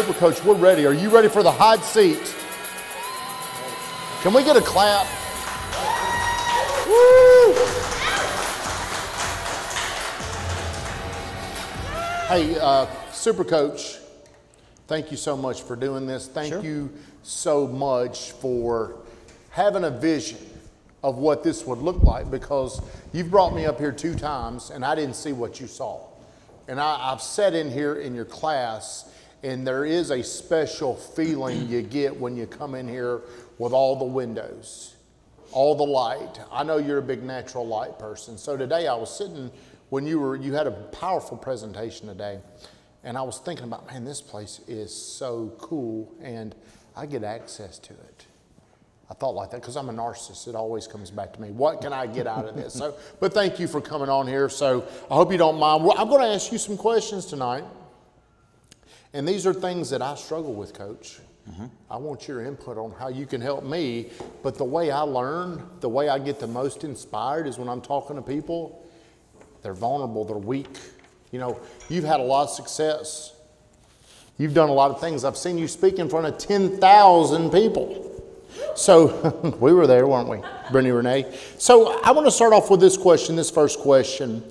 Supercoach, we're ready. Are you ready for the hot seat? Can we get a clap? Woo! Hey, Supercoach, thank you so much for doing this. Thank you so much for having a vision of what this would look like, because you've brought me up here 2 times and I didn't see what you saw. And I've sat in here in your class, and there is a special feeling you get when you come in here with all the windows, all the light. I know you're a big natural light person. So today I was sitting when you had a powerful presentation today, and I was thinking about, man, this place is so cool, and I get access to it. I thought like that, because I'm a narcissist. It always comes back to me. What can I get out of this? So, but thank you for coming on here. So I hope you don't mind. Well, I'm going to ask you some questions tonight, and these are things that I struggle with, Coach. I want your input on how you can help me, but the way I learn, the way I get the most inspired is when I'm talking to people. They're vulnerable, they're weak. You know, you've had a lot of success. You've done a lot of things. I've seen you speak in front of 10,000 people. So, we were there, weren't we, Brittany Renee? So, I want to start off with this question, this first question.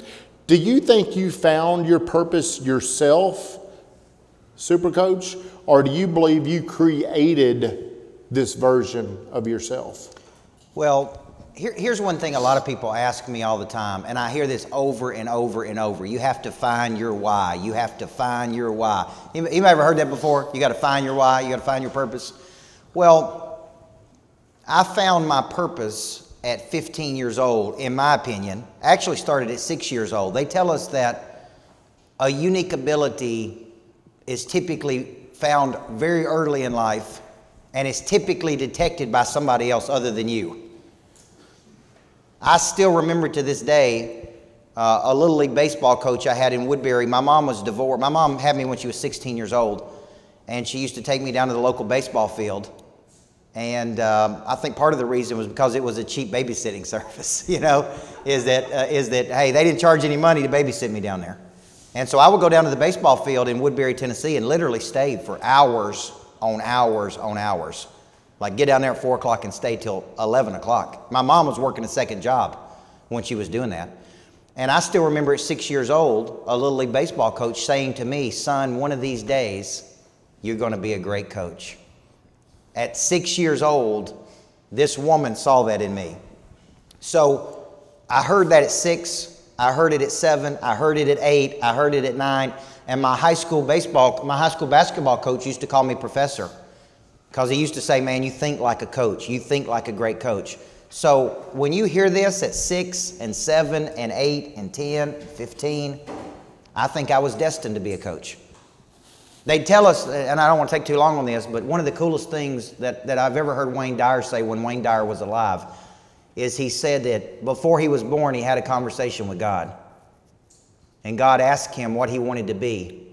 Do you think you found your purpose yourself, Supercoach, or do you believe you created this version of yourself? Well, here's one thing a lot of people ask me all the time, and I hear this over and over and over. You have to find your why. You have to find your why. Anybody ever heard that before? You got to find your why. You got to find your purpose. Well, I found my purpose at 15 years old, in my opinion. I actually started at 6 years old. They tell us that a unique ability is typically found very early in life, and it's typically detected by somebody else other than you. I still remember to this day a Little League baseball coach I had in Woodbury. My mom was divorced. My mom had me when she was 16 years old, and she used to take me down to the local baseball field. And I think part of the reason was because it was a cheap babysitting service, you know, hey, they didn't charge any money to babysit me down there. And so I would go down to the baseball field in Woodbury, Tennessee, and literally stayed for hours on hours on hours. Like, get down there at 4 o'clock and stay till 11 o'clock. My mom was working a second job when she was doing that. And I still remember at 6 years old, a Little League baseball coach saying to me, son, one of these days, you're gonna be a great coach. At 6 years old, this woman saw that in me. So I heard that at 6, I heard it at 7, I heard it at 8, I heard it at 9, and my high school basketball coach used to call me professor. Because he used to say, man, you think like a coach. You think like a great coach. So when you hear this at 6 and 7 and 8 and 10, 15, I think I was destined to be a coach. They tell us, and I don't want to take too long on this, but one of the coolest things that I've ever heard Wayne Dyer say when Wayne Dyer was alive is he said that before he was born, he had a conversation with God. And God asked him what he wanted to be.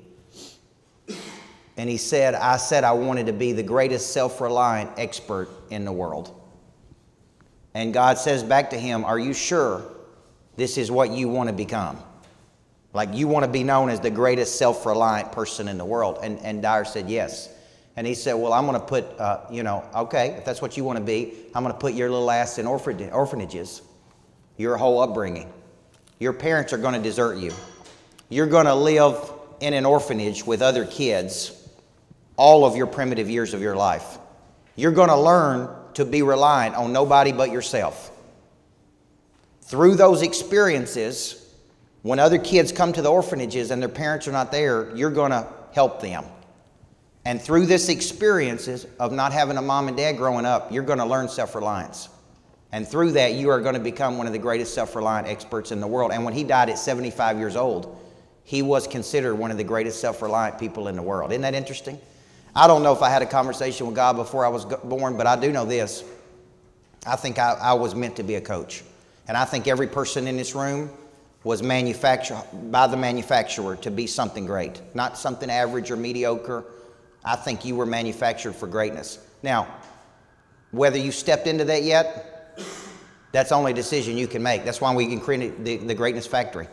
And he said I wanted to be the greatest self-reliant expert in the world. And God says back to him, are you sure this is what you want to become? Like, you want to be known as the greatest self-reliant person in the world? And Dyer said, yes. And he said, well, I'm going to put, you know, okay, if that's what you want to be, I'm going to put your little ass in orphanages, your whole upbringing. Your parents are going to desert you. You're going to live in an orphanage with other kids all of your primitive years of your life. You're going to learn to be reliant on nobody but yourself. Through those experiences, when other kids come to the orphanages and their parents are not there, you're going to help them. And through this experiences of not having a mom and dad growing up, you're going to learn self-reliance. And through that, you are going to become one of the greatest self-reliant experts in the world. And when he died at 75 years old, he was considered one of the greatest self-reliant people in the world. Isn't that interesting? I don't know if I had a conversation with God before I was born, but I do know this. I think I was meant to be a coach. And I think every person in this room was manufactured by the manufacturer to be something great, not something average or mediocre. I think you were manufactured for greatness. Now, whether you stepped into that yet, that's the only decision you can make. That's why we can create the Greatness Factory.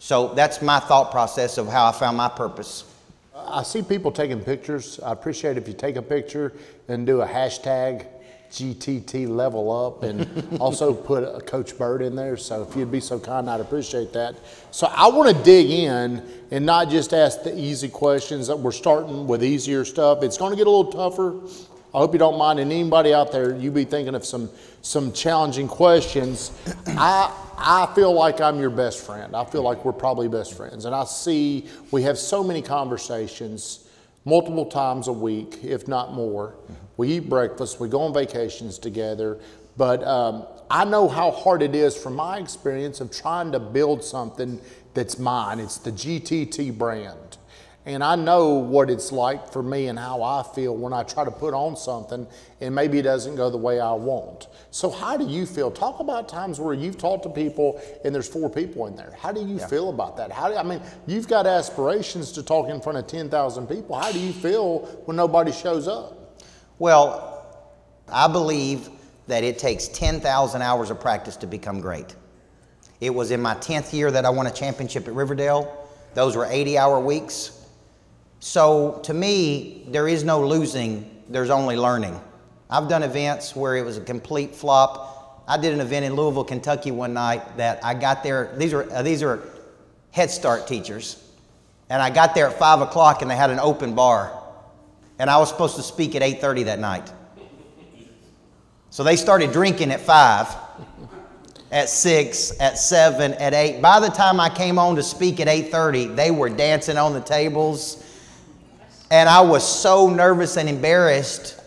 So that's my thought process of how I found my purpose. I see people taking pictures. I appreciate if you take a picture and do a hashtag GTT level up, and also put a Coach Bird in there. So if you'd be so kind, I'd appreciate that. So I want to dig in and not just ask the easy questions. That we're starting with easier stuff. It's going to get a little tougher. I hope you don't mind. And anybody out there, you be thinking of some challenging questions. I feel like I'm your best friend. I feel like we're probably best friends. And I see we have so many conversations multiple times a week, if not more. We eat breakfast, we go on vacations together. But I know how hard it is from my experience of trying to build something that's mine. It's the GTT brand. And I know what it's like for me and how I feel when I try to put on something and maybe it doesn't go the way I want. So how do you feel? Talk about times where you've talked to people and there's 4 people in there. How do you feel about that? I mean, you've got aspirations to talk in front of 10,000 people. How do you feel when nobody shows up? Well, I believe that it takes 10,000 hours of practice to become great. It was in my 10th year that I won a championship at Riverdale. Those were 80-hour weeks. So to me, there is no losing, there's only learning. I've done events where it was a complete flop. I did an event in Louisville, Kentucky one night that I got there, these are Head Start teachers, and I got there at 5 o'clock and they had an open bar. And I was supposed to speak at 8:30 that night. So they started drinking at 5, at 6, at 7, at 8. By the time I came on to speak at 8:30, they were dancing on the tables. And I was so nervous and embarrassed,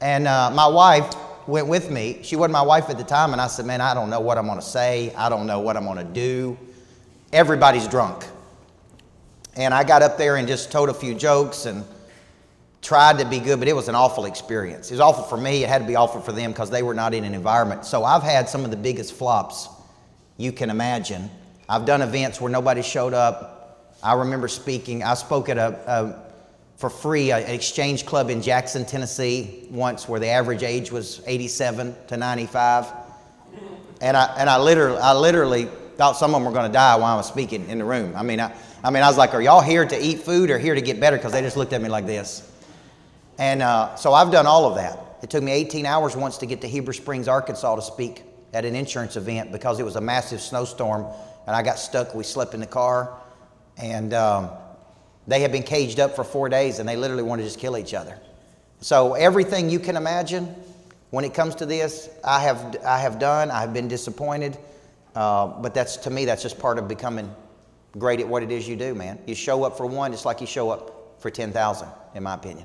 and my wife went with me. She wasn't my wife at the time, and I said, man, I don't know what I'm gonna say. I don't know what I'm gonna do. Everybody's drunk. And I got up there and just told a few jokes and tried to be good, but it was an awful experience. It was awful for me, it had to be awful for them because they were not in an environment. So I've had some of the biggest flops you can imagine. I've done events where nobody showed up. I remember speaking, I spoke at for free, an exchange club in Jackson, Tennessee, once where the average age was 87 to 95. And I literally thought some of them were gonna die while I was speaking in the room. I mean, I was like, are y'all here to eat food or here to get better? Because they just looked at me like this. And so I've done all of that. It took me 18 hours once to get to Heber Springs, Arkansas to speak at an insurance event because it was a massive snowstorm and I got stuck. We slept in the car, and they had been caged up for 4 days and they literally wanted to just kill each other. So everything you can imagine when it comes to this, I have done. I've been disappointed, but that's, to me, that's just part of becoming great at what it is you do, man. You show up for one just like you show up for 10,000, in my opinion.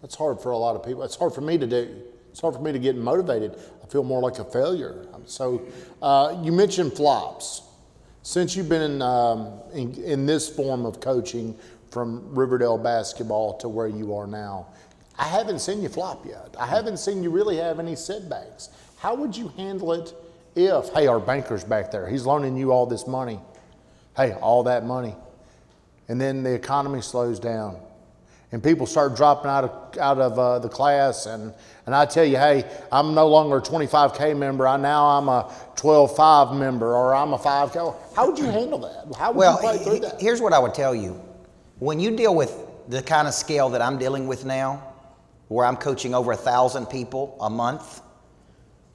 That's hard for a lot of people. It's hard for me to do. It's hard for me to get motivated. I feel more like a failure. So you mentioned flops. Since you've been in this form of coaching, from Riverdale basketball to where you are now, I haven't seen you flop yet. I haven't seen you really have any setbacks. How would you handle it if, hey, our banker's back there, he's loaning you all this money. Hey, all that money. And then the economy slows down and people start dropping out of the class, and I tell you, hey, I'm no longer a 25K member. Now I'm a 12-5 member, or I'm a 5K. How would you handle that? How would you play through that? Here's what I would tell you. When you deal with the kind of scale that I'm dealing with now, where I'm coaching over 1,000 people a month,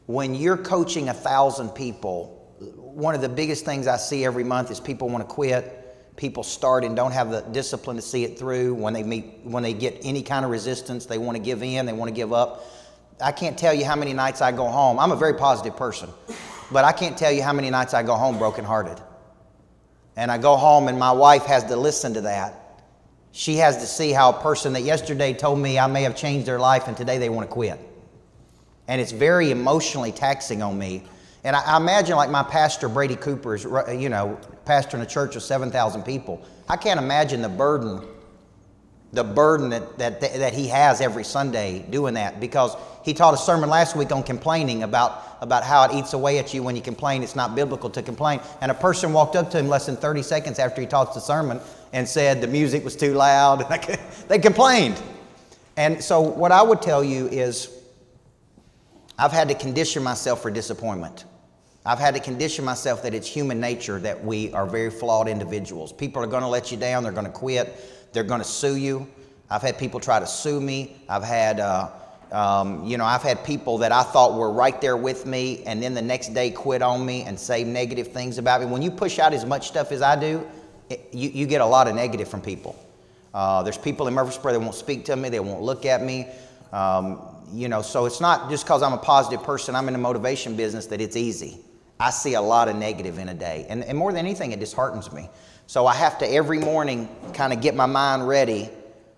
when you're coaching 1,000 people, one of the biggest things I see every month is people want to quit. People start and don't have the discipline to see it through. When they get any kind of resistance, they want to give in, they want to give up. I can't tell you how many nights I go home. I'm a very positive person, but I can't tell you how many nights I go home brokenhearted. And I go home and my wife has to listen to that. She has to see how a person that yesterday told me I may have changed their life and today they want to quit. And it's very emotionally taxing on me. And I imagine, like, my pastor, Brady Cooper, is, you know, pastor in a church of 7,000 people. I can't imagine the burden that he has every Sunday doing that, because he taught a sermon last week on complaining about how it eats away at you when you complain. It's not biblical to complain. And a person walked up to him less than 30 seconds after he taught the sermon and said the music was too loud. They complained. And so what I would tell you is I've had to condition myself for disappointment. I've had to condition myself that it's human nature that we are very flawed individuals. People are going to let you down. They're going to quit. They're going to sue you. I've had people try to sue me. I've had, you know, I've had people that I thought were right there with me, and then the next day quit on me and say negative things about me. When you push out as much stuff as I do, you get a lot of negative from people. There's people in Murfreesboro that won't speak to me. They won't look at me. You know, so it's not just because I'm a positive person, I'm in the motivation business, that it's easy. I see a lot of negative in a day. And more than anything, it disheartens me. So I have to every morning kind of get my mind ready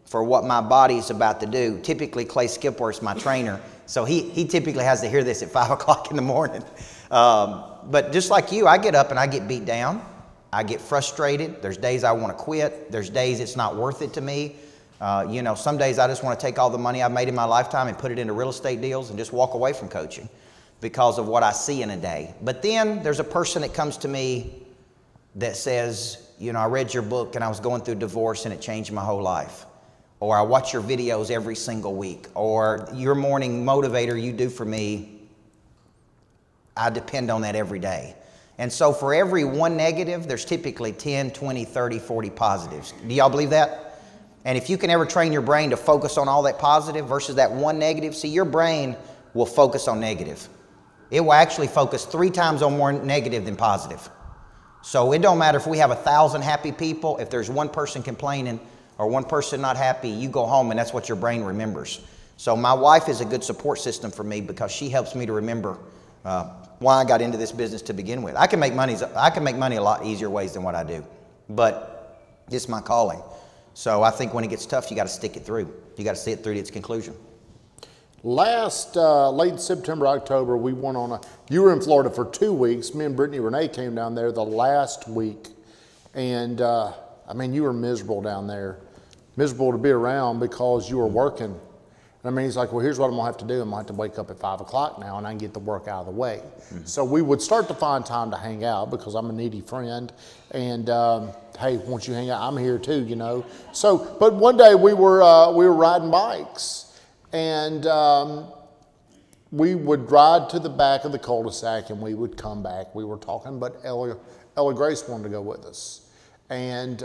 for what my body's about to do. Typically, Clay Skipworth's my trainer, so he typically has to hear this at 5 o'clock in the morning. But just like you, I get up and I get beat down. I get frustrated. There's days I want to quit. There's days it's not worth it to me. You know, some days I just want to take all the money I've made in my lifetime and put it into real estate deals and just walk away from coaching because of what I see in a day. But then there's a person that comes to me that says, you know, I read your book and I was going through divorce and it changed my whole life. Or I watch your videos every single week. Or your morning motivator you do for me, I depend on that every day. And so for every one negative, there's typically 10, 20, 30, 40 positives. Do y'all believe that? And if you can ever train your brain to focus on all that positive versus that one negative, see, your brain will focus on negative. It will actually focus 3 times on more negative than positive. So it don't matter if we have 1,000 happy people, if there's one person complaining or one person not happy, you go home and that's what your brain remembers. So my wife is a good support system for me because she helps me to remember why I got into this business to begin with. I can make money a lot easier ways than what I do, but it's my calling. So I think when it gets tough, you got to stick it through. You got to see it through to its conclusion. Last late September, October, we went on a. You were in Florida for 2 weeks. Me and Brittany Renee came down there the last week, and I mean, you were miserable down there, miserable to be around because you were working. And I mean, he's like, well, here's what I'm gonna have to do. I'm gonna have to wake up at 5 o'clock now, and I can get the work out of the way. Mm-hmm. So we would start to find time to hang out because I'm a needy friend. And hey, won't you hang out? I'm here too, you know. So, but one day we were riding bikes, and we would ride to the back of the cul-de-sac, and we would come back. We were talking, but Ella Grace wanted to go with us, and.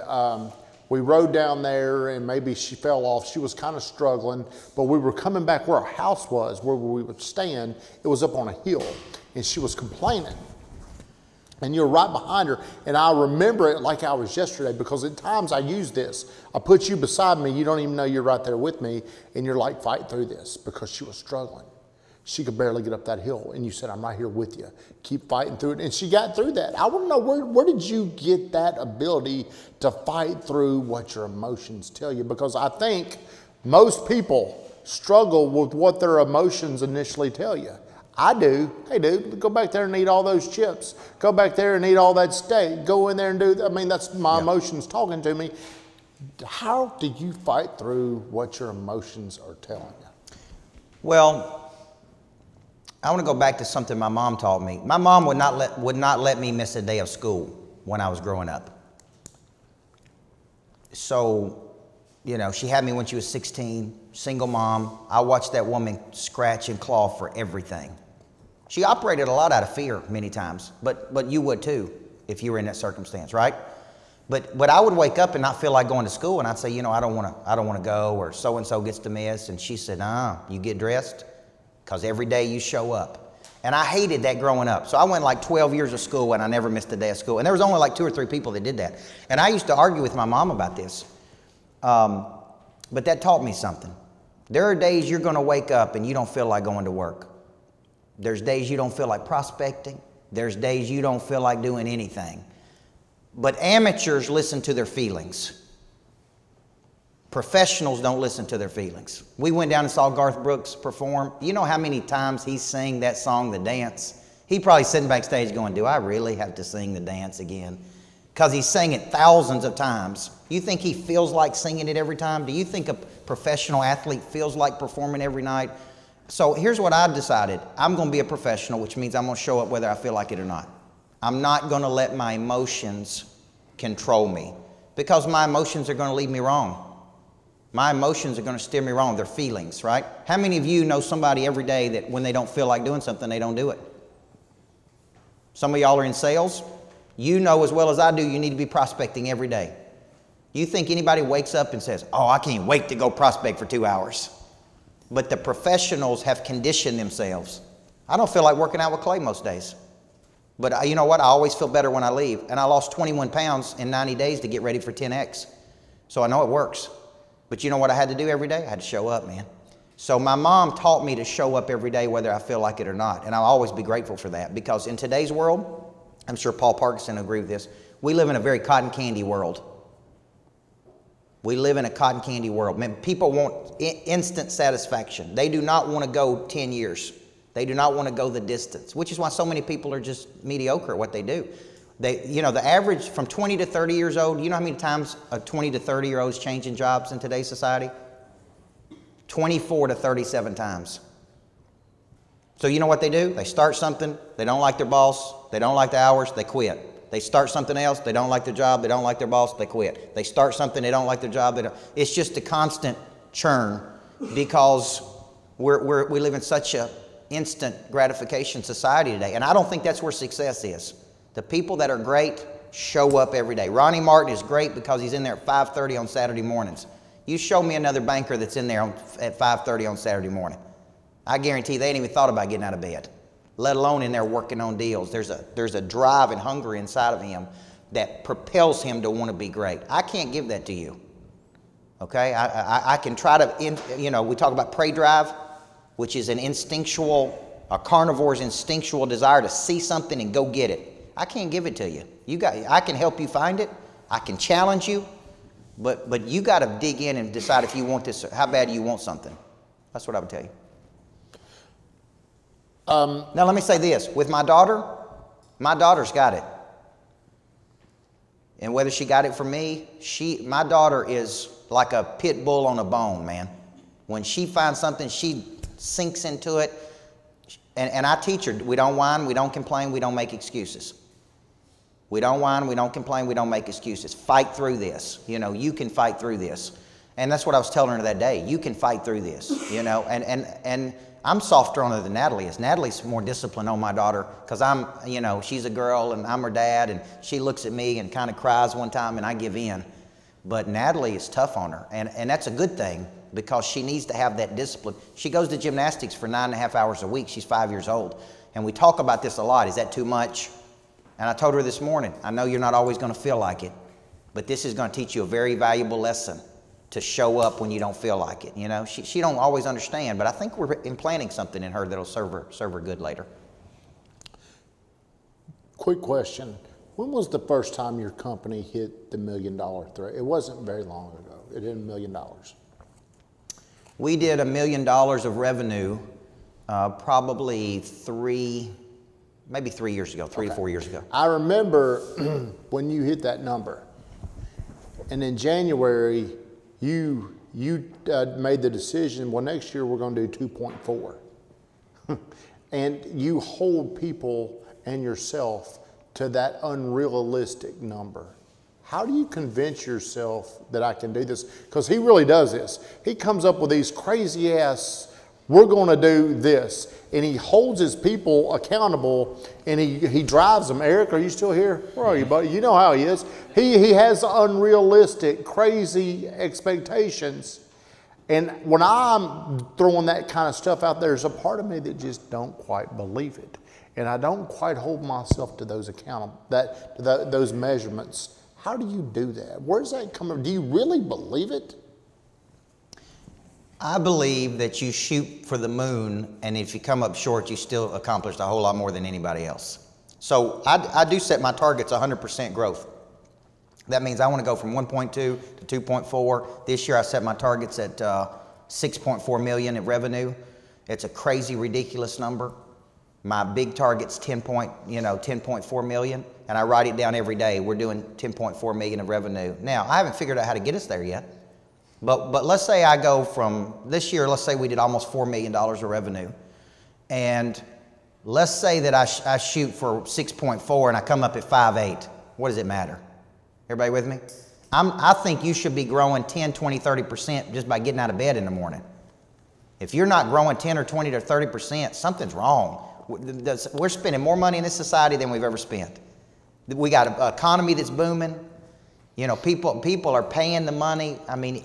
We rode down there, and maybe she fell off. She was kind of struggling, but we were coming back where our house was, where we were staying. It was up on a hill, and she was complaining. And you're right behind her, and I remember it like I was yesterday because at times I use this. I put you beside me. You don't even know you're right there with me, and you're like, fight through this because she was struggling. She could barely get up that hill, and you said, I'm right here with you. Keep fighting through it, and she got through that. I want to know, where did you get that ability to fight through what your emotions tell you? Because I think most people struggle with what their emotions initially tell you. I do. Hey, dude, go back there and eat all those chips. Go back there and eat all that steak. Go in there and do that. I mean, that's my emotions talking to me. How do you fight through what your emotions are telling you? Well, I want to go back to something my mom taught me. My mom would not let me miss a day of school when I was growing up. So, you know, she had me when she was 16, single mom. I watched that woman scratch and claw for everything. She operated a lot out of fear many times, but you would too if you were in that circumstance, right? But I would wake up and not feel like going to school, and I'd say, you know, I don't want to go, or so and so gets to miss, and she said, nah, you get dressed. Because every day you show up. And I hated that growing up. So I went like 12 years of school and I never missed a day of school. And there was only like 2 or 3 people that did that. And I used to argue with my mom about this. But that taught me something. There are days you're gonna wake up and you don't feel like going to work. There's days you don't feel like prospecting. There's days you don't feel like doing anything. But amateurs listen to their feelings. Professionals don't listen to their feelings. We went down and saw Garth Brooks perform. You know how many times he sang that song, The Dance? He probably sitting backstage going, do I really have to sing The Dance again? Because he sang it thousands of times. You think he feels like singing it every time? Do you think a professional athlete feels like performing every night? So here's what I decided. I'm going to be a professional, which means I'm going to show up whether I feel like it or not. I'm not going to let my emotions control me because my emotions are going to lead me wrong. My emotions are going to steer me wrong. They're feelings, right? How many of you know somebody every day that when they don't feel like doing something, they don't do it? Some of y'all are in sales. You know as well as I do, you need to be prospecting every day. You think anybody wakes up and says, oh, I can't wait to go prospect for 2 hours. But the professionals have conditioned themselves. I don't feel like working out with Clay most days. But you know what? I always feel better when I leave. And I lost 21 pounds in 90 days to get ready for 10X. So I know it works. But you know what I had to do every day? I had to show up, man. So my mom taught me to show up every day whether I feel like it or not. And I'll always be grateful for that, because in today's world, I'm sure Paul Parkinson will agree with this, we live in a very cotton candy world. We live in a cotton candy world. Man, people want instant satisfaction. They do not want to go 10 years. They do not want to go the distance, which is why so many people are just mediocre at what they do. You know, the average from 20 to 30 years old, you know how many times a 20 to 30 year old's changing jobs in today's society? 24 to 37 times. So you know what they do? They start something, they don't like their boss, they don't like the hours, they quit. They start something else, they don't like their job, they don't like their boss, they quit. They start something, they don't like their job, they don't. It's just a constant churn, because we live in such a instant gratification society today, and I don't think that's where success is. The people that are great show up every day. Ronnie Martin is great because he's in there at 5:30 on Saturday mornings. You show me another banker that's in there at 5:30 on Saturday morning. I guarantee they ain't even thought about getting out of bed, let alone in there working on deals. There's a drive and hunger inside of him that propels him to want to be great. I can't give that to you. Okay, I can try to, you know, we talk about prey drive, which is an instinctual, a carnivore's instinctual desire to see something and go get it. I can't give it to you. I can help you find it. I can challenge you, but you got to dig in and decide if you want this, how bad you want something. That's what I would tell you. Now let me say this, with my daughter's got it. And whether she got it from me, my daughter is like a pit bull on a bone, man. When she finds something, she sinks into it. And I teach her, we don't whine, we don't complain, we don't make excuses. We don't whine, we don't complain, we don't make excuses. Fight through this. You know, you can fight through this. And that's what I was telling her that day. You can fight through this, you know. And I'm softer on her than Natalie is. Natalie's more disciplined on my daughter because I'm, you know, she's a girl and I'm her dad, and she looks at me and kind of cries one time and I give in. But Natalie is tough on her, and that's a good thing, because she needs to have that discipline. She goes to gymnastics for 9.5 hours a week. She's 5 years old. And we talk about this a lot. Is that too much? And I told her this morning, I know you're not always going to feel like it, but this is going to teach you a very valuable lesson to show up when you don't feel like it. You know, she don't always understand, but I think we're implanting something in her that'll serve her good later. Quick question. When was the first time your company hit the $1 million threat? It wasn't very long ago. It hit $1 million. We did $1 million of revenue probably three to 4 years ago. I remember when you hit that number, and in January, you made the decision, well, next year we're gonna do 2.4. And you hold people and yourself to that unrealistic number. How do you convince yourself that I can do this? Because he really does this. He comes up with these crazy ass, we're gonna do this. And he holds his people accountable, and he drives them. Eric, are you still here? Where are you, buddy? You know how he is. He has unrealistic, crazy expectations. And when I'm throwing that kind of stuff out, there's a part of me that just don't quite believe it. And I don't quite hold myself to those those measurements. How do you do that? Where's that coming from? Do you really believe it? I believe that you shoot for the moon, and if you come up short, you still accomplished a whole lot more than anybody else. So I do set my targets 100% growth. That means I want to go from 1.2 to 2.4. This year I set my targets at 6.4 million in revenue. It's a crazy, ridiculous number. My big target's 10.4 million, and I write it down every day. We're doing 10.4 million of revenue. Now, I haven't figured out how to get us there yet, but let's say I go from this year, let's say we did almost $4 million of revenue, and let's say that I shoot for 6.4 and I come up at 5.8. What does it matter? Everybody with me? I think you should be growing 10, 20, 30% just by getting out of bed in the morning. If you're not growing 10 or 20 to 30%, something's wrong. We're spending more money in this society than we've ever spent. We got an economy that's booming. You know, people are paying the money. I mean,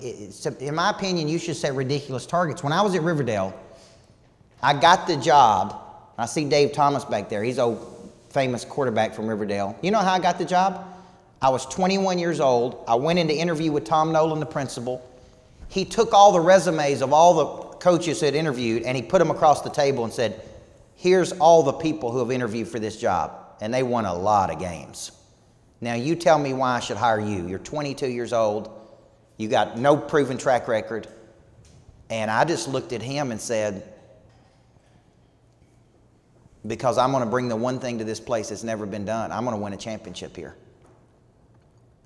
in my opinion, you should set ridiculous targets. When I was at Riverdale, I got the job. I see Dave Thomas back there. He's a famous quarterback from Riverdale. You know how I got the job? I was 21 years old. I went into interview with Tom Nolan, the principal. He took all the resumes of all the coaches that interviewed and he put them across the table and said, here's all the people who have interviewed for this job. And they won a lot of games. Now you tell me why I should hire you. You're 22 years old. You got no proven track record. And I just looked at him and said, because I'm going to bring the one thing to this place that's never been done. I'm going to win a championship here.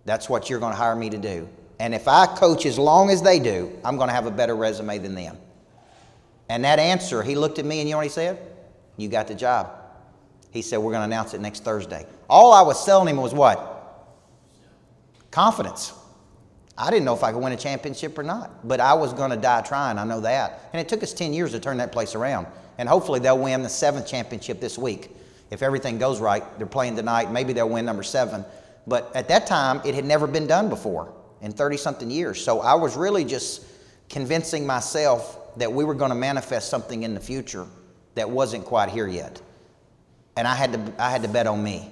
That's what you're going to hire me to do. And if I coach as long as they do, I'm going to have a better resume than them. And that answer, he looked at me and you know what he said? You got the job. He said, we're going to announce it next Thursday. All I was selling him was what? Confidence. I didn't know if I could win a championship or not, but I was going to die trying. I know that. And it took us 10 years to turn that place around. And hopefully they'll win the 7th championship this week. If everything goes right, they're playing tonight. Maybe they'll win number 7. But at that time, it had never been done before in 30-something years. So I was really just convincing myself that we were going to manifest something in the future that wasn't quite here yet. And I had to bet on me.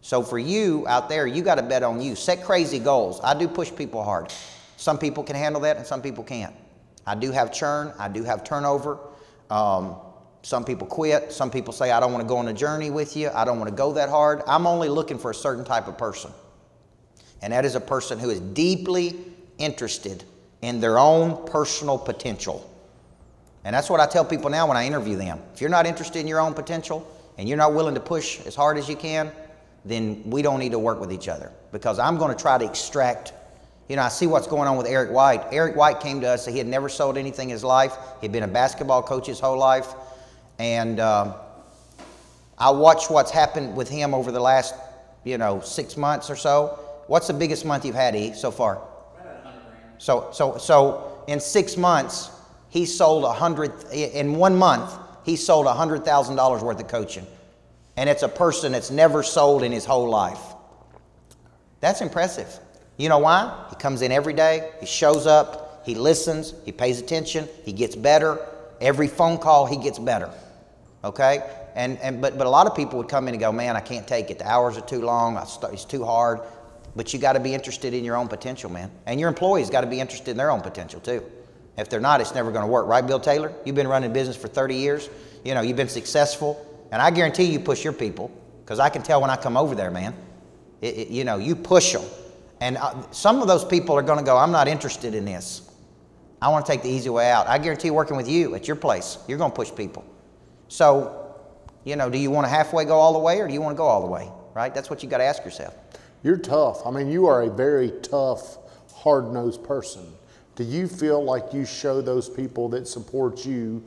So for you out there, you got to bet on you. Set crazy goals. I do push people hard. Some people can handle that and some people can't. I do have churn. I do have turnover. Some people quit. Some people say, I don't want to go on a journey with you. I don't want to go that hard. I'm only looking for a certain type of person. And that is a person who is deeply interested in their own personal potential. And that's what I tell people now when I interview them. If you're not interested in your own potential and you're not willing to push as hard as you can, then we don't need to work with each other, because I'm going to try to extract. You know, I see what's going on with Eric White. Eric White came to us. He had never sold anything in his life. He'd been a basketball coach his whole life. And I watched what's happened with him over the last, 6 months or so. What's the biggest month you've had, E, so far? So in 6 months, he sold in 1 month, he sold $100,000 worth of coaching. And it's a person that's never sold in his whole life. That's impressive. You know why? He comes in every day, he shows up, he listens, he pays attention, he gets better. Every phone call, he gets better. Okay? But a lot of people would come in and go, man, I can't take it. The hours are too long. It's too hard. But you got to be interested in your own potential, man. And your employees got to be interested in their own potential, too. If they're not, it's never going to work. Right, Bill Taylor? You've been running business for 30 years. You know, you've been successful. And I guarantee you push your people, because I can tell when I come over there, man. You push them. And some of those people are going to go, I'm not interested in this. I want to take the easy way out. I guarantee working with you at your place, you're going to push people. So, do you want to halfway go all the way, or do you want to go all the way, right? That's what you got to ask yourself. You're tough. I mean, you are a very tough, hard-nosed person. Do you feel like you show those people that support you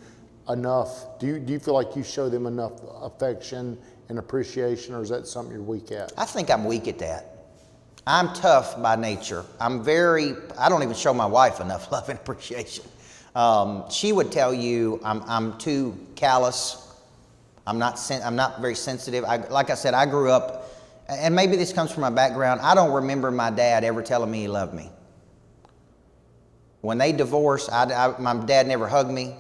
enough? Do you feel like you show them enough affection and appreciation, or is that something you're weak at? I think I'm weak at that. I'm tough by nature. I don't even show my wife enough love and appreciation. She would tell you I'm too callous. I'm not very sensitive. Like I said, I grew up, and maybe this comes from my background, I don't remember my dad ever telling me he loved me. When they divorced, my dad never hugged me.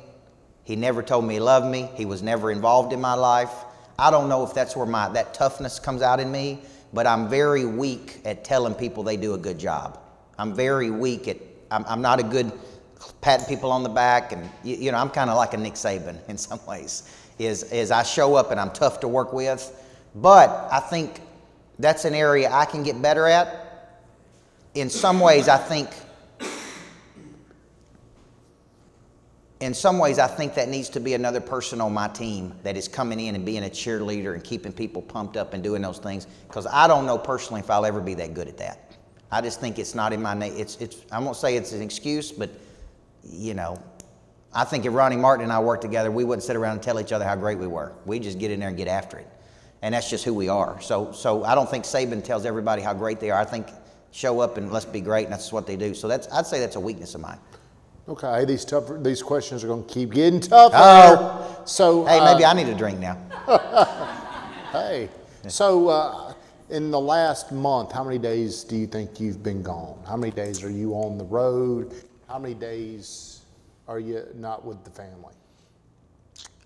He never told me he loved me. He was never involved in my life. I don't know if that's where that toughness comes out in me. But I'm very weak at telling people they do a good job. I'm very weak at, I'm not a good patting people on the back, and I'm kind of like a Nick Saban in some ways, is I show up and I'm tough to work with. But I think that's an area I can get better at. In some ways, I think that needs to be another person on my team that is coming in and being a cheerleader and keeping people pumped up and doing those things, because I don't know personally if I'll ever be that good at that. I just think it's not in my name. I won't say it's an excuse, but, I think if Ronnie Martin and I worked together, we wouldn't sit around and tell each other how great we were. We just get in there and get after it. And that's just who we are. So I don't think Saban tells everybody how great they are. I think show up and let's be great, and that's what they do. So I'd say that's a weakness of mine. Okay, these questions are going to keep getting tougher. Oh. So, hey, maybe I need a drink now. Hey, so in the last month, how many days do you think you've been gone? How many days are you on the road? How many days are you not with the family?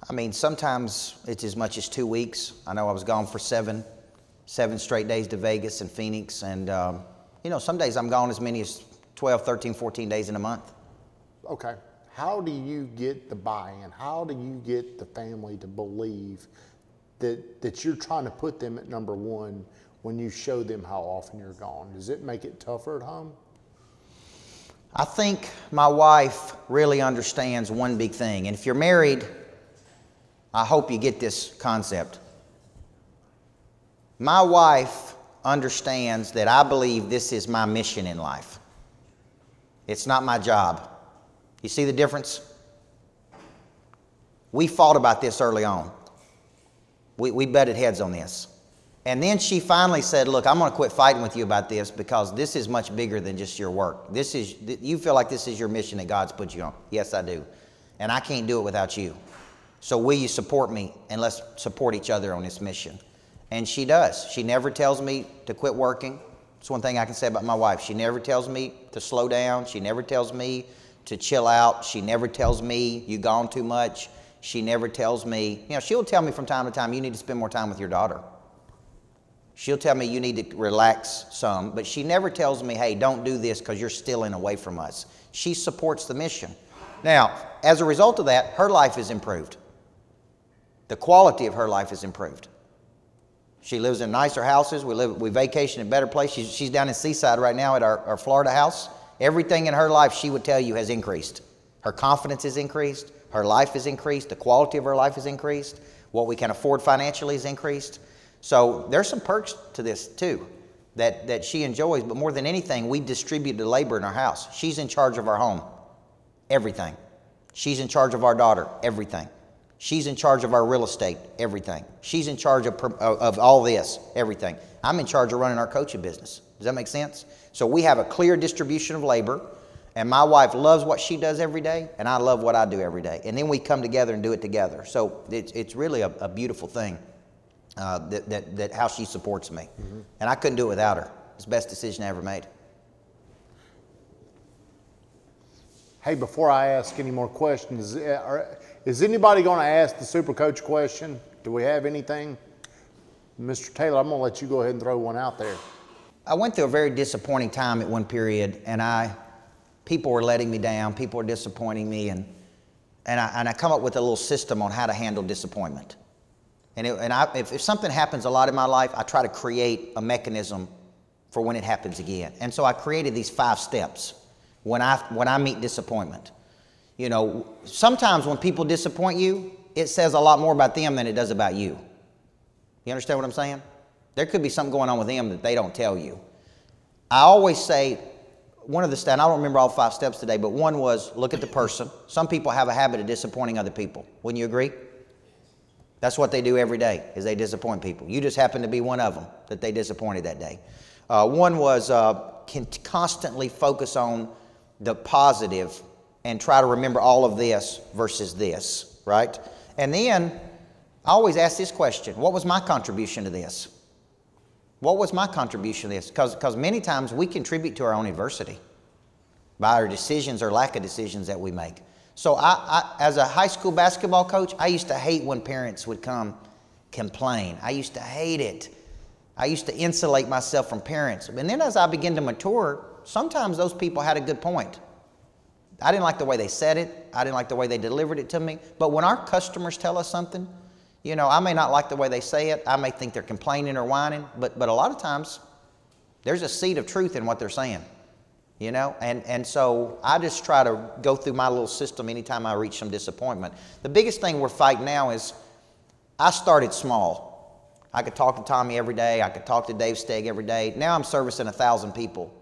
I mean, sometimes it's as much as 2 weeks. I know I was gone for seven straight days to Vegas and Phoenix. And, you know, some days I'm gone as many as 12, 13, 14 days in a month. Okay. How do you get the buy-in? How do you get the family to believe that you're trying to put them at number one when you show them how often you're gone? Does it make it tougher at home? I think my wife really understands one big thing. And if you're married, I hope you get this concept. My wife understands that I believe this is my mission in life. It's not my job. You see the difference? We fought about this early on. We butted heads on this. And then she finally said, look, I'm going to quit fighting with you about this because this is much bigger than just your work. This is, you feel like this is your mission that God's put you on. Yes, I do. And I can't do it without you. So will you support me, and let's support each other on this mission? And she does. She never tells me to quit working. That's one thing I can say about my wife. She never tells me to slow down. She never tells me to chill out. She never tells me you've gone too much. She never tells me, you know, she'll tell me from time to time, you need to spend more time with your daughter. She'll tell me you need to relax some, but she never tells me, hey, don't do this because you're stealing away from us. She supports the mission. Now, as a result of that, her life is improved. The quality of her life is improved. She lives in nicer houses. We vacation in a better place. She's down in Seaside right now at our Florida house. Everything in her life, she would tell you, has increased. Her confidence is increased. Her life is increased. The quality of her life is increased. What we can afford financially is increased. So there's some perks to this too that she enjoys, but more than anything, we distribute the labor in our house. She's in charge of our home, everything. She's in charge of our daughter, everything. She's in charge of our real estate, everything. She's in charge of all this, everything. I'm in charge of running our coaching business. Does that make sense? So we have a clear distribution of labor, and my wife loves what she does every day, and I love what I do every day. And then we come together and do it together. So it's really a beautiful thing. That how she supports me. Mm-hmm. And I couldn't do it without her. It's the best decision I ever made. Hey, before I ask any more questions, is anybody going to ask the Supercoach question? Do we have anything? Mr. Taylor, I'm going to let you go ahead and throw one out there. I went through a very disappointing time at one period, and people were letting me down, people were disappointing me, and I come up with a little system on how to handle disappointment. And if something happens a lot in my life, I try to create a mechanism for when it happens again. And so I created these 5 steps when I meet disappointment. You know, sometimes when people disappoint you, it says a lot more about them than it does about you. You understand what I'm saying? There could be something going on with them that they don't tell you. I always say, and I don't remember all 5 steps today, but one was look at the person. Some people have a habit of disappointing other people. Wouldn't you agree? That's what they do every day, is they disappoint people. You just happen to be one of them that they disappointed that day. One was can constantly focus on the positive and try to remember all of this versus this, right? And then I always ask this question, what was my contribution to this? What was my contribution to this? Because many times we contribute to our own adversity by our decisions or lack of decisions that we make. So I, as a high school basketball coach, I used to hate when parents would come complain. I used to hate it. I used to insulate myself from parents. And then as I began to mature, sometimes those people had a good point. I didn't like the way they said it. I didn't like the way they delivered it to me. But when our customers tell us something, you know, I may not like the way they say it. I may think they're complaining or whining. But a lot of times, there's a seed of truth in what they're saying. You know, and so I just try to go through my little system anytime I reach some disappointment. The biggest thing we're fighting now is I started small. I could talk to Tommy every day. I could talk to Dave Stegg every day. Now I'm servicing 1,000 people.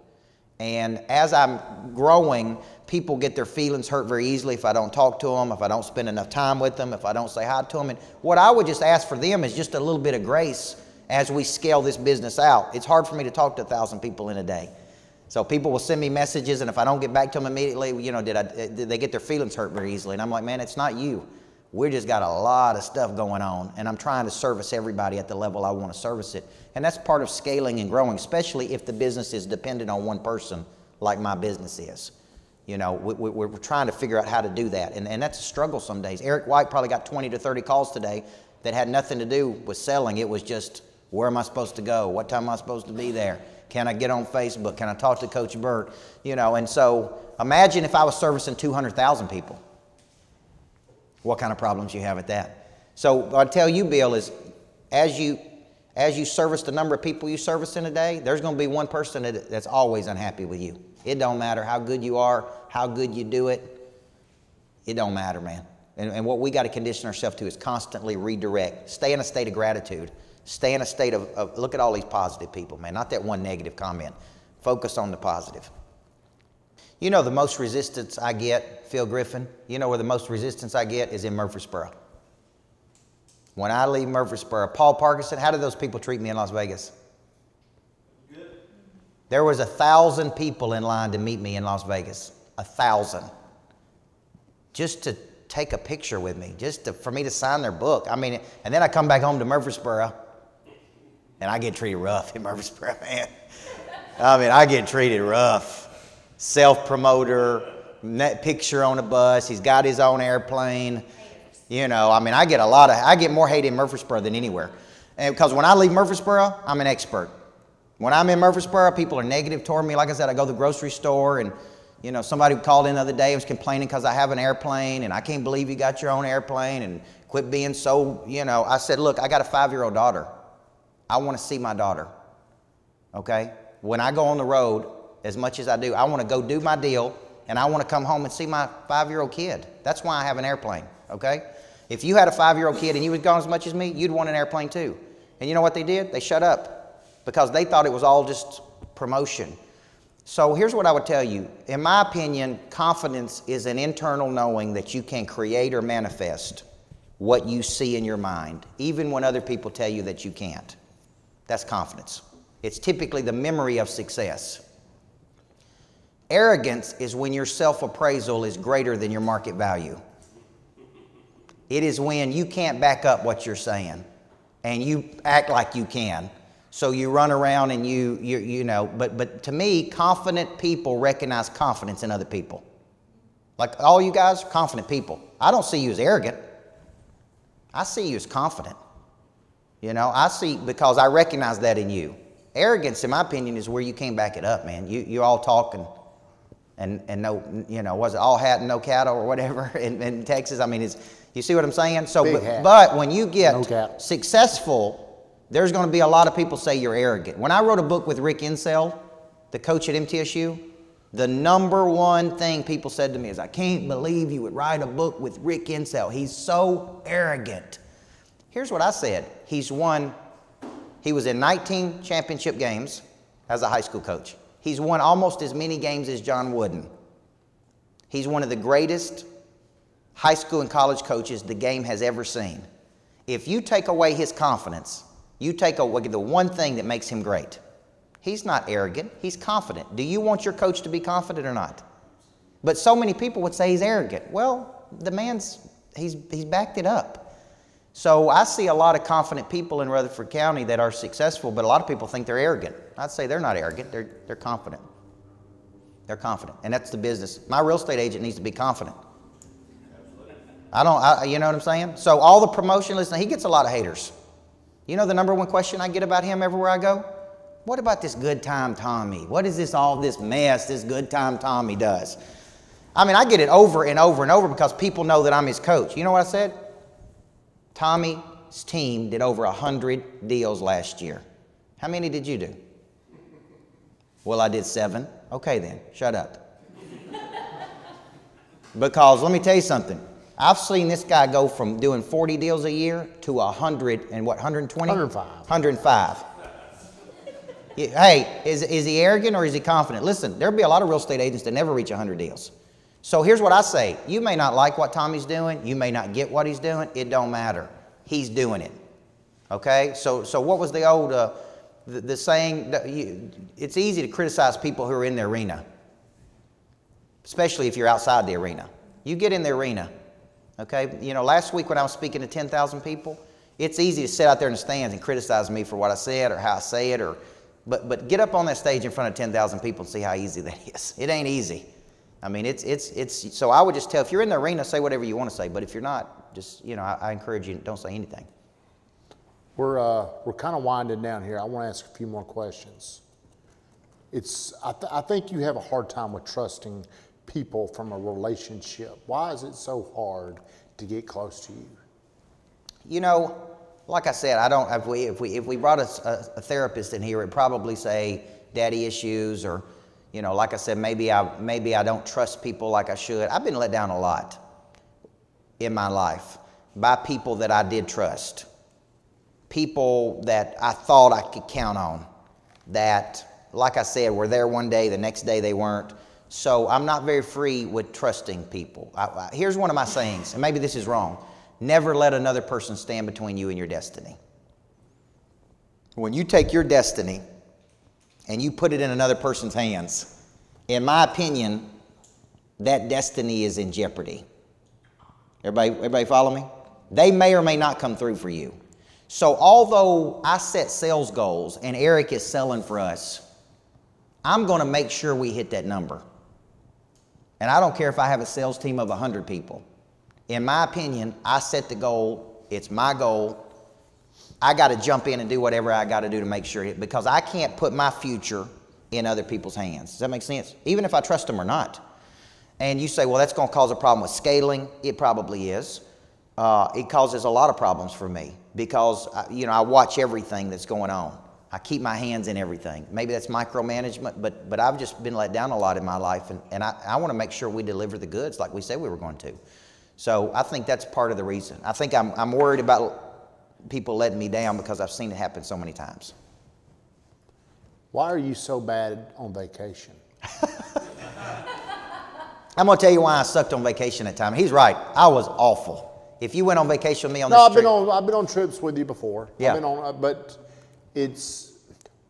And as I'm growing, people get their feelings hurt very easily if I don't talk to them, if I don't spend enough time with them, if I don't say hi to them. And what I would just ask for them is just a little bit of grace as we scale this business out. It's hard for me to talk to 1,000 people in a day. So people will send me messages, and if I don't get back to them immediately, you know, did they get their feelings hurt very easily? And I'm like, man, it's not you. We just got a lot of stuff going on, and I'm trying to service everybody at the level I want to service it. And that's part of scaling and growing, especially if the business is dependent on one person like my business is. You know, we're trying to figure out how to do that, and that's a struggle some days. Eric White probably got 20 to 30 calls today that had nothing to do with selling. It was just, where am I supposed to go? What time am I supposed to be there? Can I get on Facebook? Can I talk to Coach Burt? You know, and so imagine if I was servicing 200,000 people. What kind of problems you have at that? So I tell you, Bill, is as you service the number of people you service in a day, there's going to be one person that's always unhappy with you. It don't matter how good you are, how good you do it. It don't matter, man. And what we got to condition ourselves to is constantly redirect. Stay in a state of gratitude. Stay in a state of look at all these positive people, man. Not that one negative comment. Focus on the positive. You know the most resistance I get, Phil Griffin, you know where the most resistance I get is in Murfreesboro. When I leave Murfreesboro, Paul Parkinson, how did those people treat me in Las Vegas? Good. There was 1,000 people in line to meet me in Las Vegas. 1,000. Just to take a picture with me, just to, for me to sign their book. I mean, and then I come back home to Murfreesboro, and I get treated rough in Murfreesboro, man. I mean, I get treated rough. Self-promoter, picture on a bus, he's got his own airplane. You know, I mean, I get a lot of, I get more hate in Murfreesboro than anywhere. And because when I leave Murfreesboro, I'm an expert. When I'm in Murfreesboro, people are negative toward me. Like I said, I go to the grocery store and, you know, somebody called in the other day and was complaining because I have an airplane and I can't believe you got your own airplane and quit being so, you know. I said, look, I got a 5-year-old daughter. I want to see my daughter, okay? When I go on the road, as much as I do, I want to go do my deal and I want to come home and see my 5-year-old kid. That's why I have an airplane, okay? If you had a 5-year-old kid and you was gone as much as me, you'd want an airplane too. And you know what they did? They shut up because they thought it was all just promotion. So here's what I would tell you. In my opinion, confidence is an internal knowing that you can create or manifest what you see in your mind, even when other people tell you that you can't. That's confidence. It's typically the memory of success. Arrogance is when your self-appraisal is greater than your market value. It is when you can't back up what you're saying and you act like you can. So you run around and you know, but to me, confident people recognize confidence in other people. Like all you guys are confident people. I don't see you as arrogant. I see you as confident. You know, I see, because I recognize that in you. Arrogance, in my opinion, is where you can't back it up, man. You all talk and no, you know, was it all hat and no cattle or whatever in Texas? I mean, it's, you see what I'm saying? So, but when you get successful, there's going to be a lot of people say you're arrogant. When I wrote a book with Rick Insell, the coach at MTSU, the number one thing people said to me is, I can't believe you would write a book with Rick Insell. He's so arrogant. Here's what I said. He's won. He was in 19 championship games as a high school coach. He's won almost as many games as John Wooden. He's one of the greatest high school and college coaches the game has ever seen. If you take away his confidence, you take away the one thing that makes him great. He's not arrogant, he's confident. Do you want your coach to be confident or not? But so many people would say he's arrogant. Well, the man's, he's backed it up. So I see a lot of confident people in Rutherford County that are successful, but a lot of people think they're arrogant. I'd say they're not arrogant, they're confident. They're confident, and that's the business. My real estate agent needs to be confident. You know what I'm saying? So all the promotion, listen, he gets a lot of haters. You know the number one question I get about him everywhere I go? What about this good time Tommy? What is this, all this mess this good time Tommy does? I mean, I get it over and over and over because people know that I'm his coach. You know what I said? Tommy's team did over 100 deals last year. How many did you do? Well, I did 7. Okay then, shut up. Because let me tell you something. I've seen this guy go from doing 40 deals a year to 100 and what, 120? 105. 105. Hey, is he arrogant or is he confident? Listen, there'll be a lot of real estate agents that never reach 100 deals. So here's what I say. You may not like what Tommy's doing. You may not get what he's doing. It don't matter. He's doing it. Okay? So what was the old the saying, it's easy to criticize people who are in the arena, especially if you're outside the arena. You get in the arena, okay? You know, last week when I was speaking to 10,000 people, it's easy to sit out there in the stands and criticize me for what I said or how I say it, or, but get up on that stage in front of 10,000 people and see how easy that is. It ain't easy. I mean, it's, so I would just tell, if you're in the arena, say whatever you want to say, but if you're not, just, you know, I encourage you, don't say anything. We're kind of winding down here. I want to ask a few more questions. I think you have a hard time with trusting people from a relationship. Why is it so hard to get close to you? You know, like I said, I don't, if we brought a therapist in here, it'd probably say daddy issues, or, you know, like I said, maybe I don't trust people like I should. I've been let down a lot in my life by people that I did trust. People that I thought I could count on, that, like I said, were there one day, the next day they weren't. So I'm not very free with trusting people. Here's one of my sayings, and maybe this is wrong. Never let another person stand between you and your destiny. When you take your destiny and you put it in another person's hands, in my opinion, that destiny is in jeopardy. Everybody follow me? They may or may not come through for you. So although I set sales goals and Eric is selling for us, I'm going to make sure we hit that number. And I don't care if I have a sales team of 100 people. In my opinion, I set the goal. It's my goal. I got to jump in and do whatever I got to do to make sure it, because I can't put my future in other people's hands. Does that make sense? Even if I trust them or not. And you say, well, that's going to cause a problem with scaling. It probably is. It causes a lot of problems for me because, you know, I watch everything that's going on. I keep my hands in everything. Maybe that's micromanagement, but I've just been let down a lot in my life, and I want to make sure we deliver the goods like we said we were going to. So I think that's part of the reason. I think I'm worried about people letting me down because I've seen it happen so many times. Why are you so bad on vacation? I'm going to tell you why I sucked on vacation at times. He's right. I was awful. If you went on vacation with me on this trip. No, I've been on trips with you before. Yeah. I've been on, but it's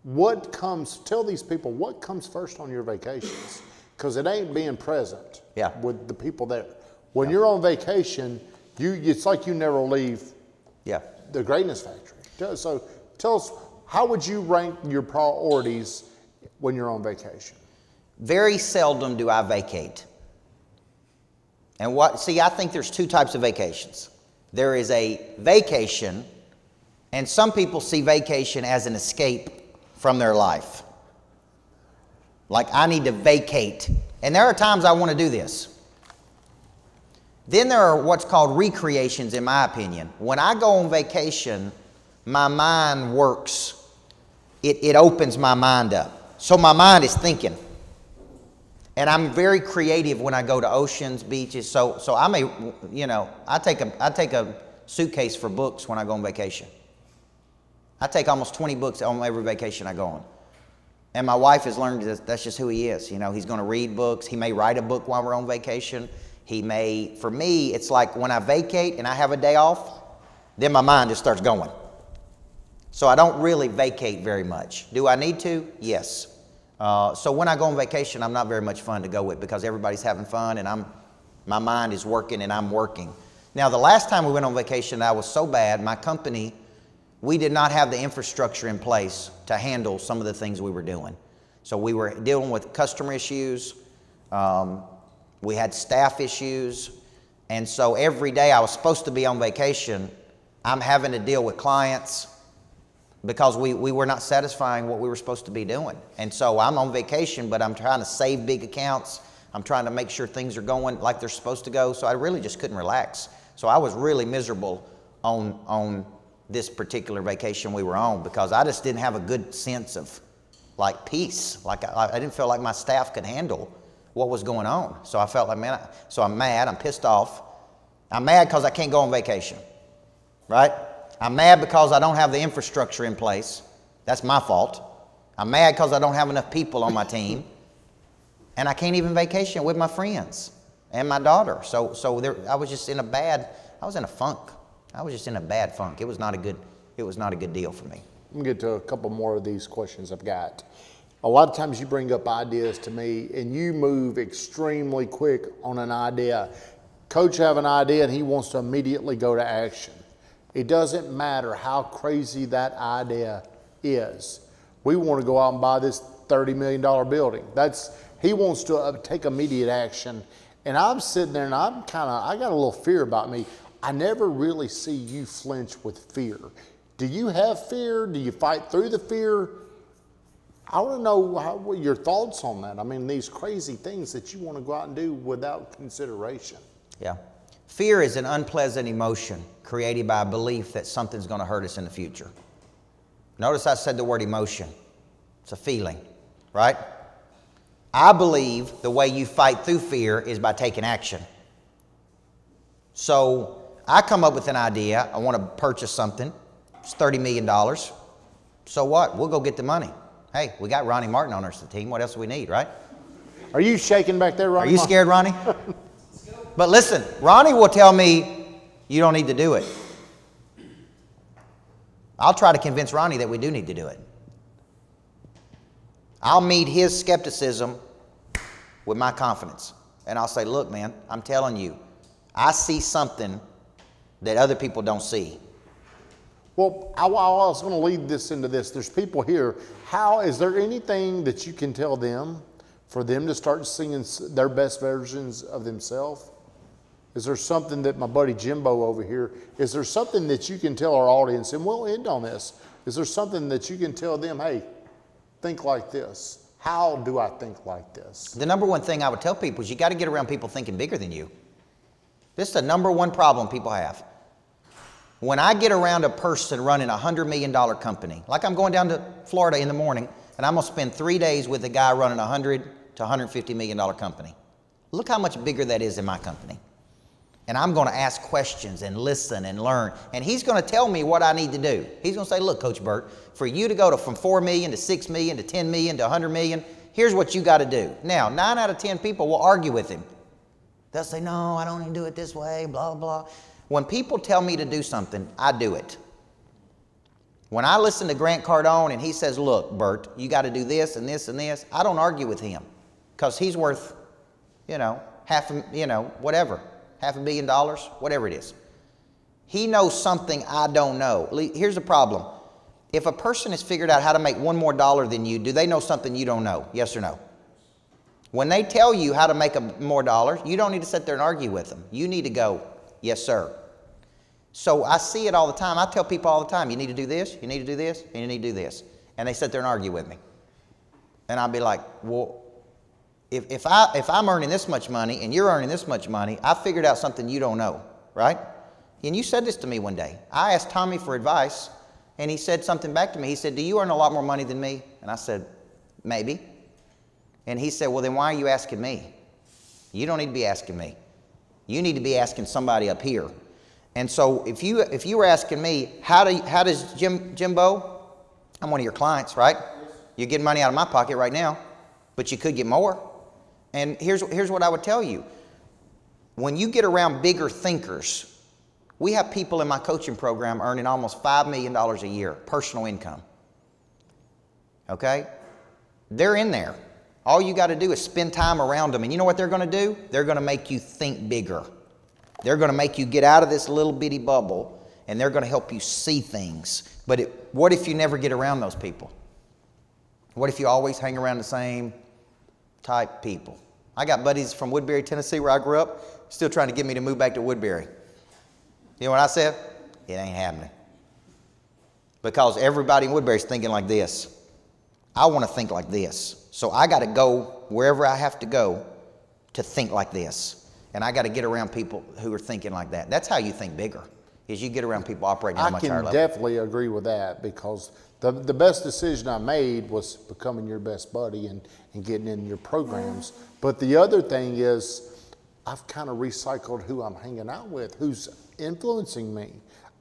what comes, tell these people, what comes first on your vacations? Because it ain't being present with the people there. When you're on vacation, it's like you never leave the Greatness Factory. So tell us, how would you rank your priorities when you're on vacation? Very seldom do I vacate. And I think there's two types of vacations. There is a vacation, and some people see vacation as an escape from their life. Like, I need to vacate. And there are times I want to do this. Then there are what's called recreations, in my opinion. When I go on vacation, my mind works. It opens my mind up. So my mind is thinking. And I'm very creative when I go to oceans, beaches. So I may, you know, I take a suitcase for books when I go on vacation. I take almost 20 books on every vacation I go on. And my wife has learned that that's just who he is. You know, he's going to read books. He may write a book while we're on vacation. He may, for me, it's like when I vacate and I have a day off, then my mind just starts going. So I don't really vacate very much. Do I need to? Yes. So when I go on vacation, I'm not very much fun to go with because everybody's having fun and my mind is working and I'm working. Now, the last time we went on vacation, I was so bad, my company, we did not have the infrastructure in place to handle some of the things we were doing. So we were dealing with customer issues, we had staff issues, and so every day I was supposed to be on vacation, I'm having to deal with clients because we were not satisfying what we were supposed to be doing. And so I'm on vacation, but I'm trying to save big accounts. I'm trying to make sure things are going like they're supposed to go, so I really just couldn't relax. So I was really miserable on this particular vacation we were on because I just didn't have a good sense of like peace. Like I didn't feel like my staff could handle what was going on. So I felt like, man, so I'm mad, I'm pissed off. I'm mad because I can't go on vacation, right? I'm mad because I don't have the infrastructure in place. That's my fault. I'm mad because I don't have enough people on my team. And I can't even vacation with my friends and my daughter. So I was just in a bad, I was in a funk. I was just in a bad funk. It was not a good deal for me. I'm going to get to a couple more of these questions I've got. A lot of times you bring up ideas to me and you move extremely quick on an idea. Coach have an idea and he wants to immediately go to action. It doesn't matter how crazy that idea is. We want to go out and buy this $30 million building. He wants to take immediate action. And I'm sitting there and I got a little fear about me. I never really see you flinch with fear. Do you have fear? Do you fight through the fear? I want to know what your thoughts on that. I mean, these crazy things that you want to go out and do without consideration. Yeah. Fear is an unpleasant emotion created by a belief that something's going to hurt us in the future. Notice I said the word emotion. It's a feeling, right? I believe the way you fight through fear is by taking action. So I come up with an idea. I want to purchase something. It's $30 million. So what? We'll go get the money. Hey, we got Ronnie Martin on our team. What else do we need, right? Are you shaking back there, Ronnie? Are you scared, Ronnie? But listen, Ronnie will tell me you don't need to do it. I'll try to convince Ronnie that we do need to do it. I'll meet his skepticism with my confidence. And I'll say, look, man, I'm telling you, I see something that other people don't see. Well, I was going to lead this into this. There's people here. How is there anything that you can tell them for them to start singing their best versions of themselves? Is there something that my buddy Jimbo over here, is there something that you can tell our audience, and we'll end on this, is there something that you can tell them, hey, think like this? How do I think like this? The number one thing I would tell people is you got to get around people thinking bigger than you. This is the number one problem people have. When I get around a person running a $100 million company, like I'm going down to Florida in the morning, and I'm going to spend 3 days with a guy running a $100 to $150 million company. Look how much bigger that is in my company. And I'm going to ask questions and listen and learn. And he's going to tell me what I need to do. He's going to say, look, Coach Burt, for you to go to from 4 million to 6 million to 10 million to 100 million, here's what you got to do. Now, 9 out of 10 people will argue with him. They'll say, no, I don't even do it this way, blah, blah. When people tell me to do something, I do it. When I listen to Grant Cardone and he says, look, Bert, you got to do this and this and this, I don't argue with him because he's worth, you know, half a billion dollars, whatever it is. He knows something I don't know. Here's the problem. If a person has figured out how to make one more dollar than you, do they know something you don't know? Yes or no? When they tell you how to make more dollars, you don't need to sit there and argue with them. You need to go, yes, sir. So I see it all the time. I tell people all the time, you need to do this, you need to do this, and you need to do this. And they sit there and argue with me. And I'll be like, well, if I'm earning this much money and you're earning this much money, I figured out something you don't know, right? And you said this to me one day. I asked Tommy for advice, and he said something back to me. He said, do you earn a lot more money than me? And I said, maybe. And he said, well, then why are you asking me? You don't need to be asking me. You need to be asking somebody up here. And so if you were asking me, how does Jimbo, I'm one of your clients, right? You're getting money out of my pocket right now, but you could get more. And here's what I would tell you. When you get around bigger thinkers, we have people in my coaching program earning almost $5 million a year, personal income, okay? They're in there. All you got to do is spend time around them. And you know what they're going to do? They're going to make you think bigger. They're going to make you get out of this little bitty bubble, and they're going to help you see things. But what if you never get around those people? What if you always hang around the same type people? I got buddies from Woodbury, Tennessee, where I grew up, still trying to get me to move back to Woodbury. You know what I said? It ain't happening. Because everybody in Woodbury is thinking like this. I want to think like this. So I got to go wherever I have to go to think like this. And I got to get around people who are thinking like that. That's how you think bigger, is you get around people operating at a much higher level. I can definitely agree with that, because the best decision I made was becoming your best buddy and getting in your programs. But the other thing is I've kind of recycled who I'm hanging out with, who's influencing me.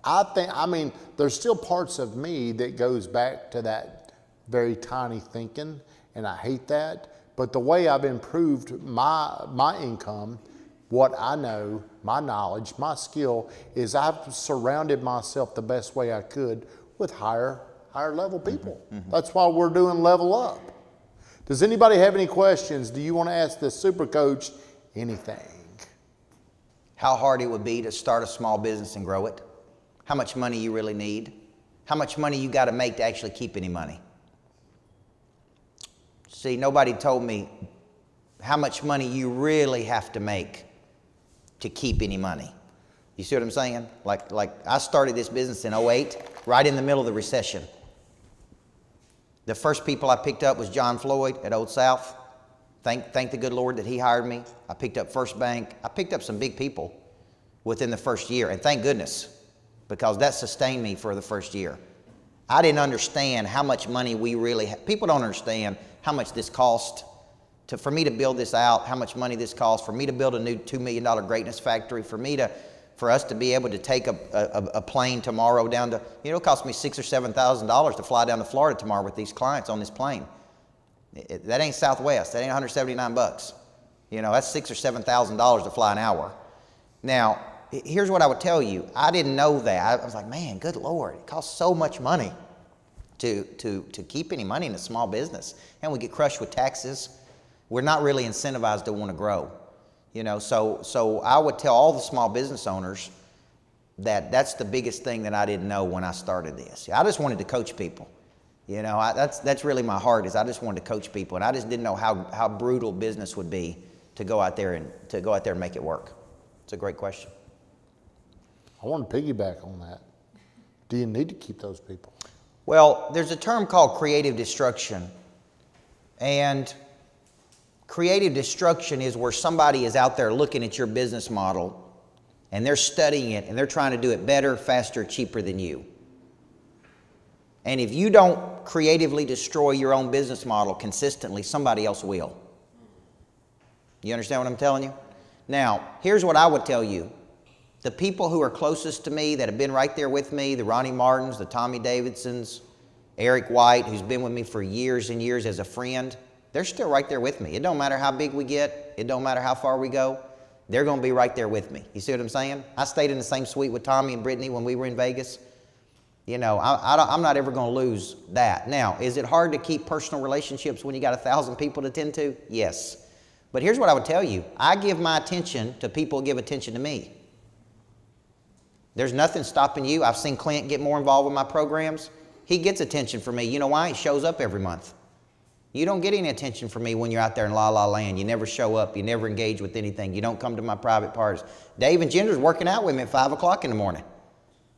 I mean, there's still parts of me that goes back to that very tiny thinking. And I hate that, but the way I've improved my income, what I know, my knowledge, my skill, is I've surrounded myself the best way I could with higher higher level people. Mm-hmm. That's why we're doing Level Up. Does anybody have any questions? Do you want to ask the super coach anything? How hard it would be to start a small business and grow it? How much money you really need? How much money you got to make to actually keep any money? See, nobody told me how much money you really have to make to keep any money. You see what I'm saying? Like I started this business in 08, right in the middle of the recession. The first people I picked up was John Floyd at Old South. Thank the good Lord that he hired me. I picked up First Bank. I picked up some big people within the first year, and thank goodness, because that sustained me for the first year. I didn't understand how much money we really had. People don't understand how much this cost for me to build this out, how much money this cost, for me to build a new $2 million Greatness Factory, for us to be able to take a plane tomorrow down to, you know, it cost me $6,000 or $7,000 to fly down to Florida tomorrow with these clients on this plane. That ain't Southwest, that ain't 179 bucks. You know, that's $6,000 or $7,000 to fly an hour. Now, here's what I would tell you. I didn't know that. I was like, man, good Lord, it costs so much money to keep any money in a small business. And we get crushed with taxes. We're not really incentivized to want to grow. You know, so I would tell all the small business owners that that's the biggest thing that I didn't know when I started this. I just wanted to coach people. You know, that's really my heart, is I just wanted to coach people, and I just didn't know how brutal business would be to go out there and make it work. It's a great question. I want to piggyback on that. Do you need to keep those people? Well, there's a term called creative destruction, and creative destruction is where somebody is out there looking at your business model and they're studying it and they're trying to do it better, faster, cheaper than you. And if you don't creatively destroy your own business model consistently, somebody else will. You understand what I'm telling you? Now, here's what I would tell you. The people who are closest to me that have been right there with me, the Ronnie Martins, the Tommy Davidsons, Eric White, who's been with me for years and years as a friend, they're still right there with me. It don't matter how big we get. It don't matter how far we go. They're going to be right there with me. You see what I'm saying? I stayed in the same suite with Tommy and Brittany when we were in Vegas. You know, I'm not ever going to lose that. Now, is it hard to keep personal relationships when you got 1,000 people to tend to? Yes. But here's what I would tell you. I give my attention to people who give attention to me. There's nothing stopping you. I've seen Clint get more involved with my programs. He gets attention from me. You know why? He shows up every month. You don't get any attention from me when you're out there in La La Land. You never show up. You never engage with anything. You don't come to my private parties. Dave and Ginger's working out with me at 5 o'clock in the morning.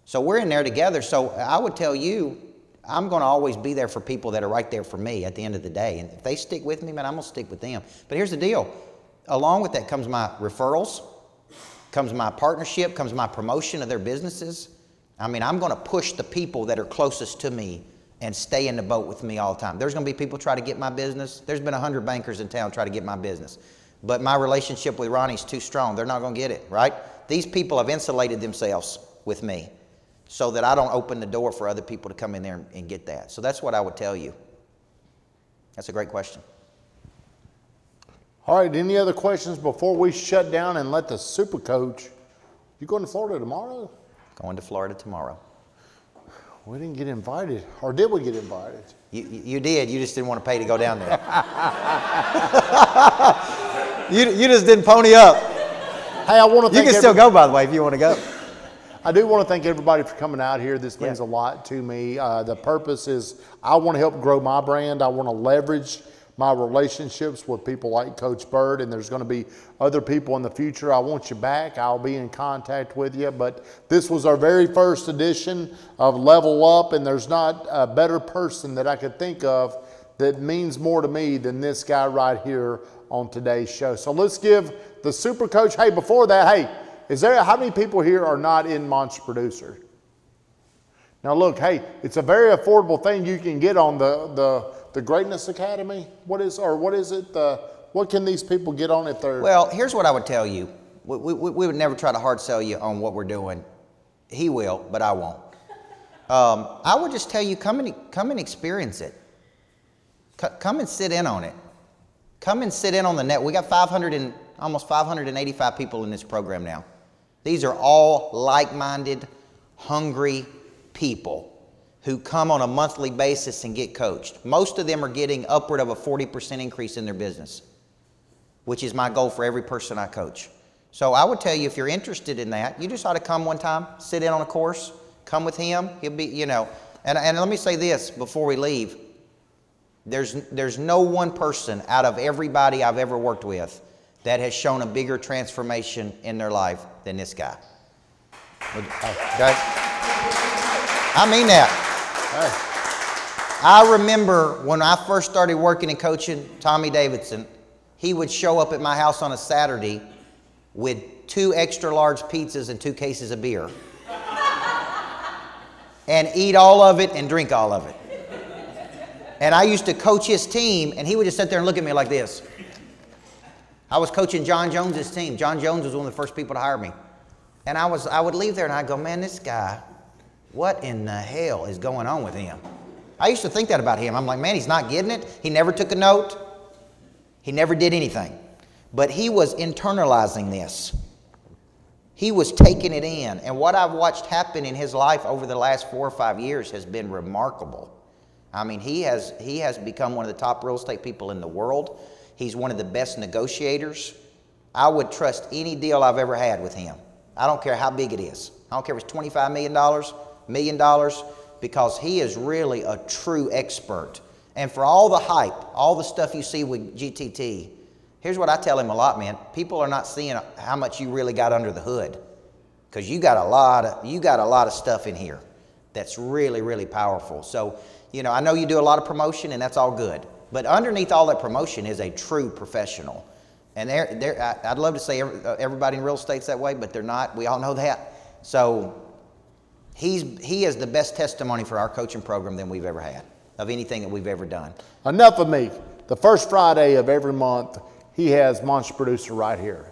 So we're in there together. So I would tell you, I'm going to always be there for people that are right there for me at the end of the day. And if they stick with me, man, I'm going to stick with them. But here's the deal. Along with that comes my referrals, comes my partnership, comes my promotion of their businesses. I mean, I'm going to push the people that are closest to me and stay in the boat with me all the time. There's going to be people try to get my business. There's been 100 bankers in town try to get my business. But my relationship with Ronnie's too strong. They're not going to get it, right? These people have insulated themselves with me so that I don't open the door for other people to come in there and get that. So that's what I would tell you. That's a great question. All right, any other questions before we shut down and let the super coach? You going to Florida tomorrow? Going to Florida tomorrow. We didn't get invited, or did we get invited? You did, you just didn't want to pay to go down there. you just didn't pony up. Hey, I want to thank you can still go, by the way, if you want to go. I do want to thank everybody for coming out here. This means a lot to me. The purpose is I want to help grow my brand. I want to leverage my relationships with people like Coach Bird, and there's going to be other people in the future. I want you back. I'll be in contact with you. But this was our very first edition of Level Up, and there's not a better person that I could think of that means more to me than this guy right here on today's show. So let's give the super coach. Hey, before that, hey, is there how many people here are not in Monster Producer? Now look, hey, it's a very affordable thing you can get on the Greatness Academy. What can these people get on if they're? Well, here's what I would tell you. We would never try to hard sell you on what we're doing. He will, but I won't. I would just tell you, come and experience it. Come and sit in on it. Come and sit in on the net. We got almost 585 people in this program now. These are all like-minded, hungry people who come on a monthly basis and get coached. Most of them are getting upward of a 40% increase in their business, which is my goal for every person I coach. So I would tell you, if you're interested in that, you just ought to come one time, sit in on a course, come with him. He'll be, you know, and let me say this before we leave. There's no one person out of everybody I've ever worked with that has shown a bigger transformation in their life than this guy. Okay? I mean that. I remember when I first started working and coaching Tommy Davidson, he would show up at my house on a Saturday with 2 extra large pizzas and 2 cases of beer and eat all of it and drink all of it. And I used to coach his team, and he would just sit there and look at me like this. I was coaching John Jones's team. John Jones was one of the first people to hire me. And I would leave there and I'd go, man, this guy, what in the hell is going on with him? I used to think that about him. I'm like, man, he's not getting it. He never took a note. He never did anything. But he was internalizing this. He was taking it in. And what I've watched happen in his life over the last 4 or 5 years has been remarkable. I mean, he has become one of the top real estate people in the world. He's one of the best negotiators. I would trust any deal I've ever had with him. I don't care how big it is. I don't care if it's $25 million dollars, because he is really a true expert. And for all the hype, all the stuff you see with GTT, here's what I tell him a lot, man. People are not seeing how much you really got under the hood, because you got a lot of stuff in here that's really, really powerful. So, you know, I know you do a lot of promotion, and that's all good. But underneath all that promotion is a true professional. And I'd love to say everybody in real estate's that way, but they're not. We all know that. So he is the best testimony for our coaching program than we've ever had, of anything that we've ever done. Enough of me. The first Friday of every month, he has Monster Producer right here.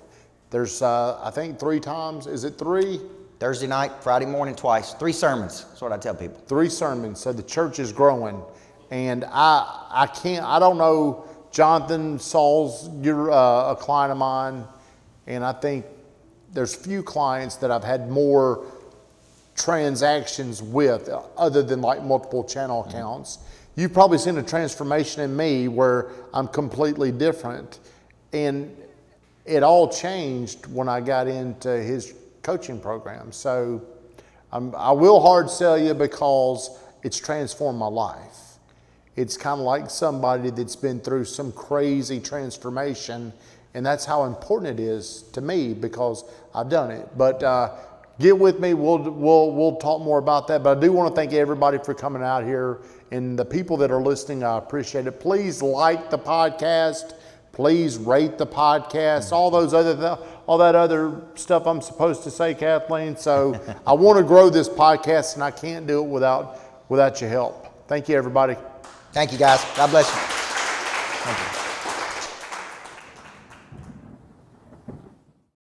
There's, I think, 3 times. Is it 3? Thursday night, Friday morning, twice. 3 sermons. That's what I tell people. 3 sermons. So the church is growing. And I don't know, Jonathan Sauls, you're a client of mine. And I think there's few clients that I've had more transactions with, other than like multiple channel accounts. Mm-hmm. You've probably seen a transformation in me where I'm completely different. And it all changed when I got into his coaching program. So I will hard sell you, because it's transformed my life. It's kind of like somebody that's been through some crazy transformation, and that's how important it is to me, because I've done it. But get with me. We'll talk more about that. But I do want to thank everybody for coming out here, and the people that are listening, I appreciate it. Please like the podcast. Please rate the podcast. All those other all that other stuff I'm supposed to say, Kathleen. So I want to grow this podcast, and I can't do it without your help. Thank you, everybody. Thank you, guys. God bless you. Thank you.